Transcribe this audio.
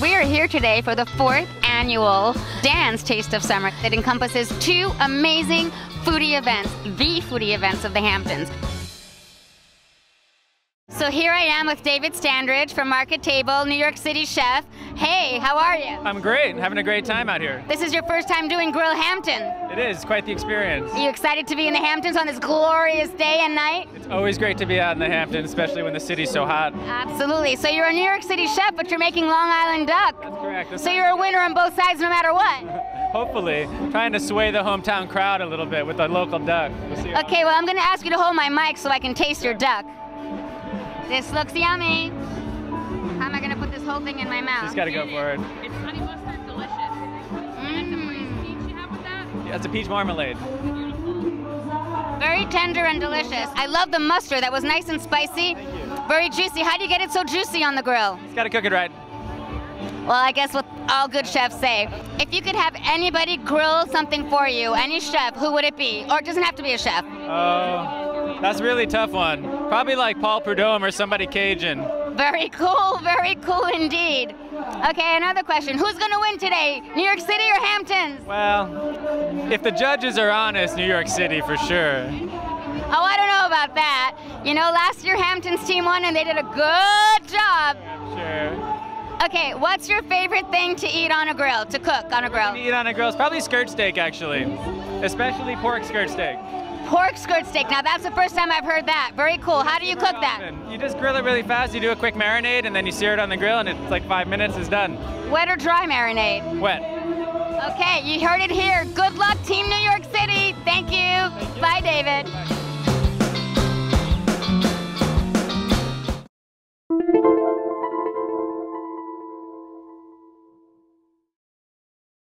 We're here today for the 4th annual Dans Taste of Summer that encompasses 2 amazing foodie events, the foodie events of the Hamptons. So here I am with David Standridge from Market Table, New York City chef. Hey, how are you? I'm great, having a great time out here. This is your first time doing Grill Hampton. It is, quite the experience. Are you excited to be in the Hamptons on this glorious day and night? It's always great to be out in the Hamptons, especially when the city's so hot. Absolutely. So you're a New York City chef, but you're making Long Island duck. That's correct. So you're a winner on both sides no matter what. Hopefully, trying to sway the hometown crowd a little bit with the local duck. We'll see. Okay, well, I'm going to ask you to hold my mic so I can taste your duck. This looks yummy. How am I going to put this whole thing in my mouth? Just got to go for it. It's honey mustard, delicious. And that's a peach you have with that? Yeah, it's a peach marmalade. Beautiful. Very tender and delicious. I love the mustard. That was nice and spicy. Thank you. Very juicy. How do you get it so juicy on the grill? Just got to cook it right. Well, I guess what all good chefs say. If you could have anybody grill something for you, any chef, who would it be? Or it doesn't have to be a chef. Oh, that's a really tough one. Probably like Paul Prudhomme or somebody Cajun. Very cool indeed. Okay, another question. Who's going to win today, New York City or Hamptons? Well, if the judges are honest, New York City for sure. Oh, I don't know about that. You know, last year Hamptons team won and they did a good job. Sure. Okay, what's your favorite thing to eat on a grill, to cook on a grill? To eat on a grill is probably skirt steak, actually. Especially pork skirt steak. Pork skirt steak. Now, that's the first time I've heard that. Very cool. How do you cook that? You just grill it really fast. You do a quick marinade, and then you sear it on the grill, and it's like 5 minutes, it's done. Wet or dry marinade? Wet. Okay, you heard it here. Good luck, Team New York City. Thank you. Bye, David. Bye.